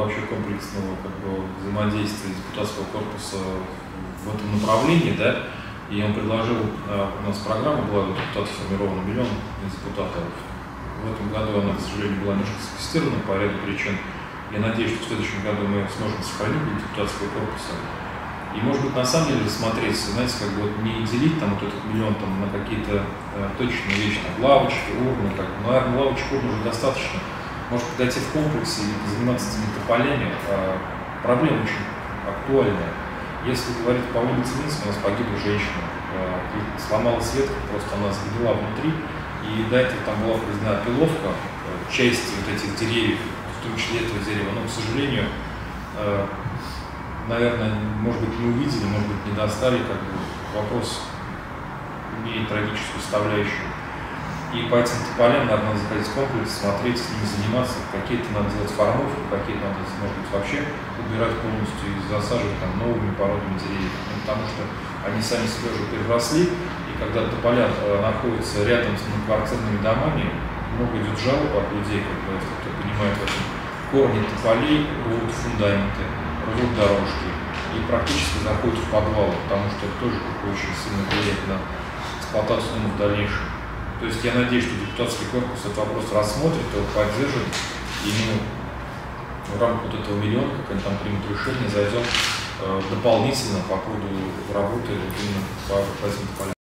вообще комплексного взаимодействия депутатского корпуса в этом направлении, да, и он предложил, у нас программа была депутатов сформирована, 1 миллион депутатов. В этом году она, к сожалению, была немножко скостирована по ряду причин. Я надеюсь, что в следующем году мы сможем сохранить депутатского корпуса. И, может быть, на самом деле смотреть, знаете, как бы вот не делить там вот этот 1 миллион там, на какие-то точные вещи, там, лавочки, урны, как бы, наверное, лавочек, урн уже достаточно. Может подойти в комплексе и заниматься этими тополями. Проблема очень актуальная. Если говорить по улице Минска, у нас погибла женщина. Сломалась ветка, просто она сгнила внутри. И до этого там была проведена опиловка части вот этих деревьев, в том числе этого дерева. Но, к сожалению, наверное, может быть, не увидели, может быть, не достали, как бы вопрос имеет трагическую составляющую. И по этим тополям, наверное, надо заходить в комплекс, смотреть, с ними заниматься, какие-то надо делать формовки, какие-то надо, может быть, вообще убирать полностью и засаживать там новыми породами деревьев, потому что они сами себя уже переросли, и когда тополя находятся рядом с многоквартирными домами, много идет жалоб от людей, как кто понимает, корни тополей рвут фундаменты, рвут дорожки и практически заходят в подвалы, потому что это тоже очень сильно влияет на эксплуатацию в дальнейшем. То есть я надеюсь, что депутатский корпус этот вопрос рассмотрит, его поддержит, и мы в рамках вот этого 1 миллиона, как они там примут решение, зайдем дополнительно по поводу работы именно по этим полям.